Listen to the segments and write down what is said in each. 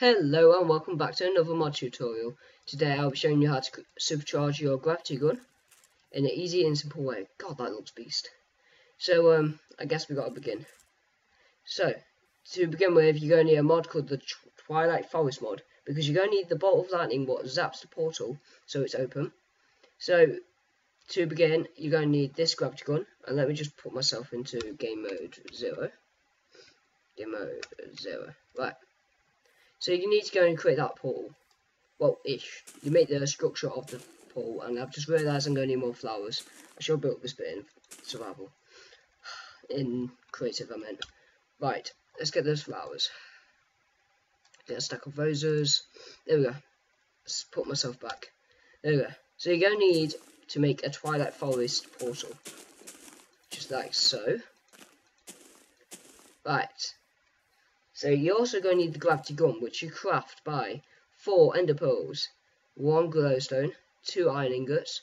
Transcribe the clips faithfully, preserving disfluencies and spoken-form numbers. Hello and welcome back to another mod tutorial. Today I'll be showing you how to supercharge your gravity gun in an easy and simple way. God, that looks beast. So um, I guess we got to begin. So to begin with, you're going to need a mod called the Twilight Forest mod, because you're going to need the bolt of lightning what zaps the portal so it's open. So to begin, you're going to need this gravity gun, and let me just put myself into game mode zero. Game mode zero, right. So you need to go and create that portal. Well, ish. You make the structure of the portal, and I've just realised I'm going to need more flowers. I should have built this bit in survival. In creative, I meant. Right, let's get those flowers. Get a stack of roses. There we go. Let's put myself back. There we go. So you're going to need to make a Twilight Forest portal. Just like so. Right. So you're also going to need the gravity gun, which you craft by four ender pearls, one glowstone, two iron ingots,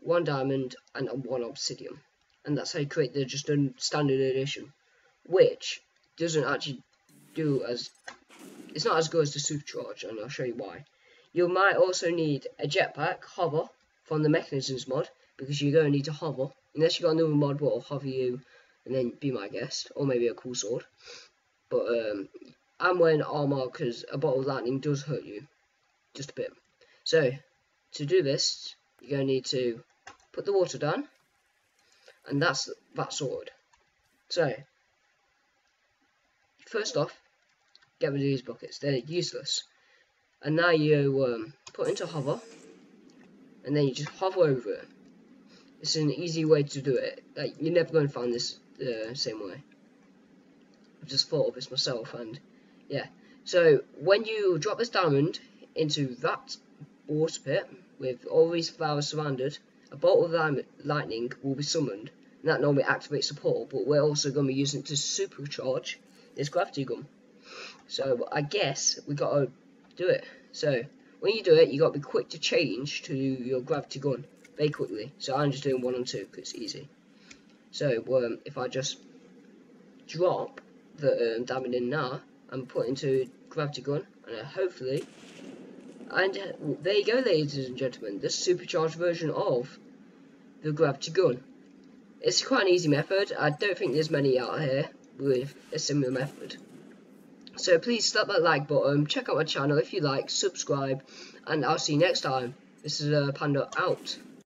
one diamond, and one obsidian. And that's how you create the just a standard edition, which doesn't actually do as, it's not as good as the supercharge, and I'll show you why. You might also need a jetpack hover from the mekanisms mod, because you're going to need to hover, unless you've got another mod what will hover you, and then be my guest, or maybe a cool sword. But um, I'm wearing armor because a bolt of lightning does hurt you just a bit. So to do this, you're going to need to put the water down, and that's that sword. So first off, get rid of these buckets; they're useless. And now you um, put into hover, and then you just hover over it. It's an easy way to do it. Like, you're never going to find this the uh, same way. I've just thought of this myself, and yeah. So when you drop this diamond into that water pit with all these flowers surrounded, a bolt of lightning will be summoned, and that normally activates the portal. But we're also going to be using it to supercharge this gravity gun. So I guess we got to do it. So when you do it, you got to be quick to change to your gravity gun very quickly. So I'm just doing one and two because it's easy. So um, if I just drop the um, diamond in now and put into gravity gun, and uh, hopefully, and uh, there you go, ladies and gentlemen, the supercharged version of the gravity gun. It's quite an easy method. I don't think there's many out here with a similar method. So please slap that like button, check out my channel if you like, subscribe, and I'll see you next time. This is uh, Panda out.